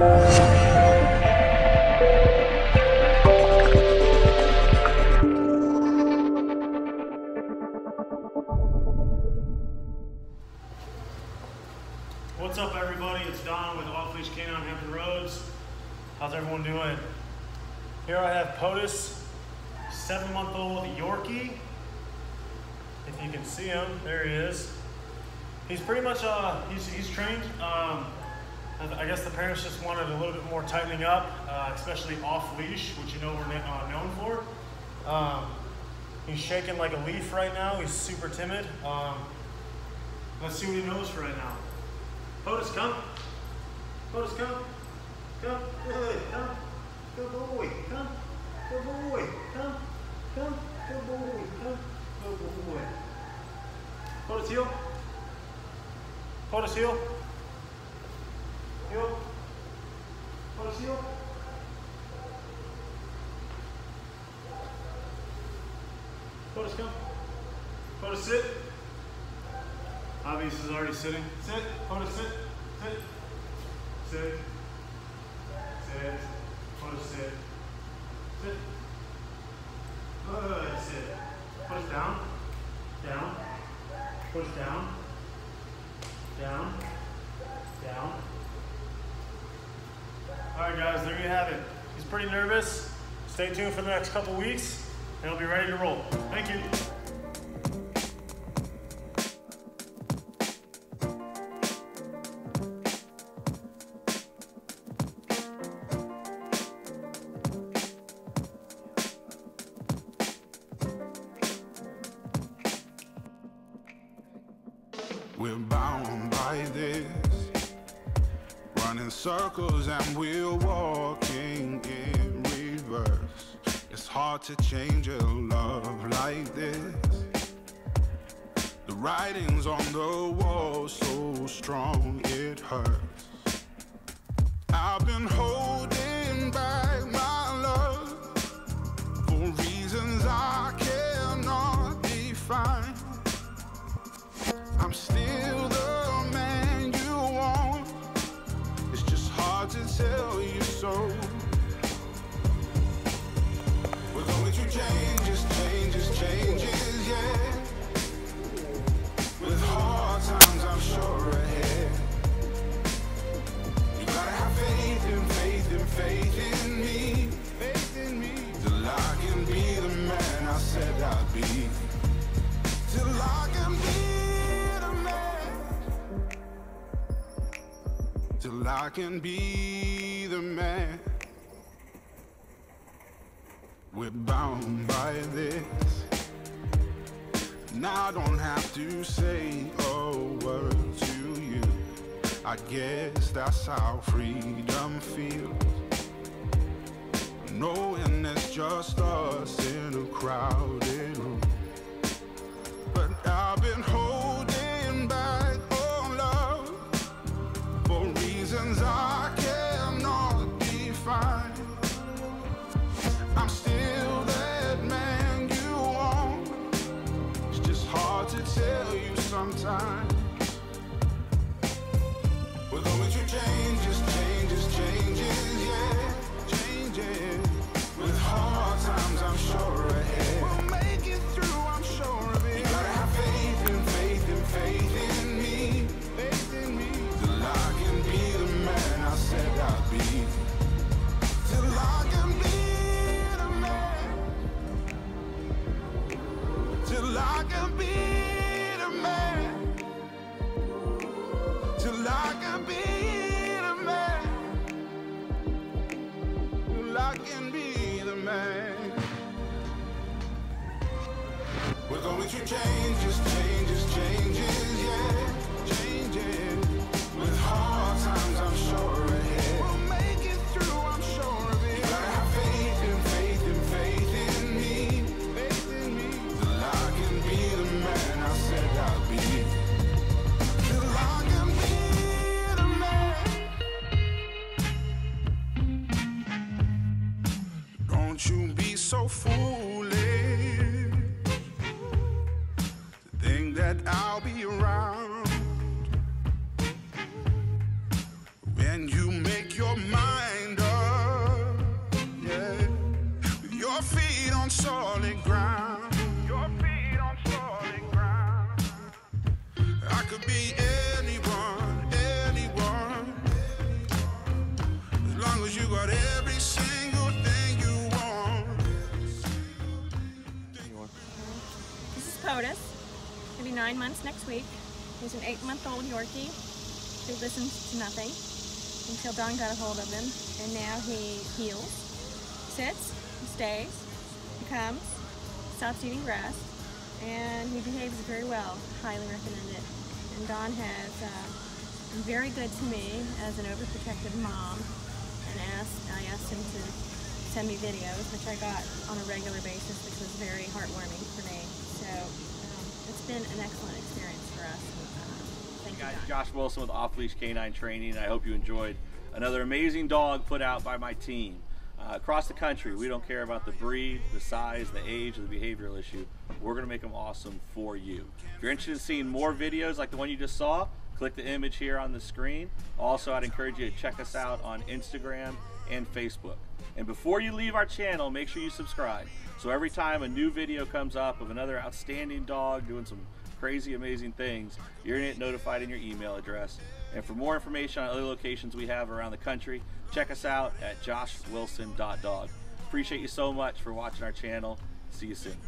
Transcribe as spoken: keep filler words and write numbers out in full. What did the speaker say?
What's up, everybody? It's Don with Off-Leash K nine Hampton Roads. How's everyone doing? Here I have Potus, seven-month-old Yorkie. If you can see him, there he is. He's pretty much, uh, he's, he's trained. Um, I guess the parents just wanted a little bit more tightening up, uh, especially off-leash, which you know we're uh, known for. Um, he's shaking like a leaf right now. He's super timid. Um, let's see what he knows for right now. Potus, come. Potus, come. Come. Hey, come. Good boy. Come. Good boy. Come. Come. Good boy. Come. Good boy. Potus, heel. Potus, heel. Heel. Potus, heel. Potus, come. Potus, sit. Obvious is already sitting. Sit. Potus, sit. Sit. Sit. Sit. Potus, sit. Sit. Good. Sit. Potus, down. Down. Potus, down. Down. Down. Alright guys, there you have it. He's pretty nervous. Stay tuned for the next couple weeks and he'll be ready to roll. Thank you. We're bound by this, running circles and we're walking in reverse. It's hard to change a love like this. The writing's on the wall so strong it hurts. I've been holding back my love for reasons I cannot define. I'm still the man you want. It's just hard to tell you so. We're going through changes, changes, changes, yeah. With hard times, I'm sure ahead. You gotta have faith in faith in faith in me, faith in me. Till I can be the man I said I'd be. Till I can be. Till I can be the man. We're bound by this, and I don't have to say a word to you. I guess that's how freedom feels, knowing it's just us in a crowded room. But I've been holding back on love for reasons I cannot define. I'm still that man you want. It's just hard to tell you sometimes. We're going through changes, changes, changes, yeah. Changes. With hard times, I'm sure ahead. We'll make it through, I'm sure of it. You gotta have faith in faith in faith in me. Faith in me. Till I can be the man I said I'd be. Till I can be the man. Till I can be the man. Till I can be the man. Till I can be the man. We're going through changes, changes, changes, yeah. Changes. With hard times, I'm sure ahead. We'll make it through, I'm sure of it. You gotta have faith in faith in faith in me. Faith in me. Till I can be the man I said I'd be. Till I can be the man. Don't you be so foolish. I'll be around when you make your your mind up, yeah. With your feet on solid ground, your feet on solid ground. I could be anyone, anyone, as long as you got every single thing you want. This is Potus. It'll be nine months next week. He's an eight-month-old Yorkie who listens to nothing until Don got a hold of him, and now he heals, sits, he stays, he comes, stops eating grass, and he behaves very well. Highly recommend it. And Don has uh, been very good to me as an overprotective mom, and asked I asked him to send me videos, which I got on a regular basis, which was very heartwarming for me. So. It's been an excellent experience for us. Uh, thank you, guys. Josh Wilson with Off-Leash K nine Training. I hope you enjoyed another amazing dog put out by my team. Uh, across the country, we don't care about the breed, the size, the age, or the behavioral issue. We're going to make them awesome for you. If you're interested in seeing more videos like the one you just saw, click the image here on the screen. Also, I'd encourage you to check us out on Instagram and Facebook. And before you leave our channel, make sure you subscribe. So every time a new video comes up of another outstanding dog doing some crazy, amazing things, you're gonna get notified in your email address. And for more information on other locations we have around the country, check us out at josh wilson dot dog. Appreciate you so much for watching our channel. See you soon.